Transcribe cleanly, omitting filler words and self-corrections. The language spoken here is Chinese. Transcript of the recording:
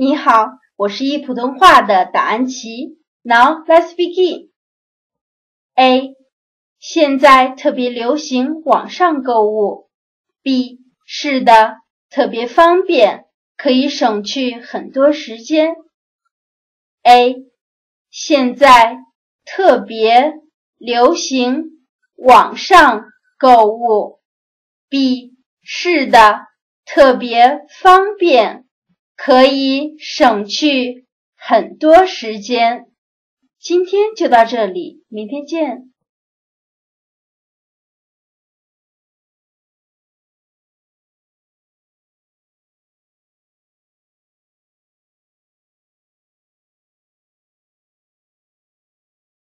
你好，我是一普通话的达安琪。Now let's begin. A. 现在特别流行网上购物。B. 是的，特别方便，可以省去很多时间。A. 现在特别流行网上购物。B. 是的，特别方便，可以省去很多时间。今天就到这里，明天见。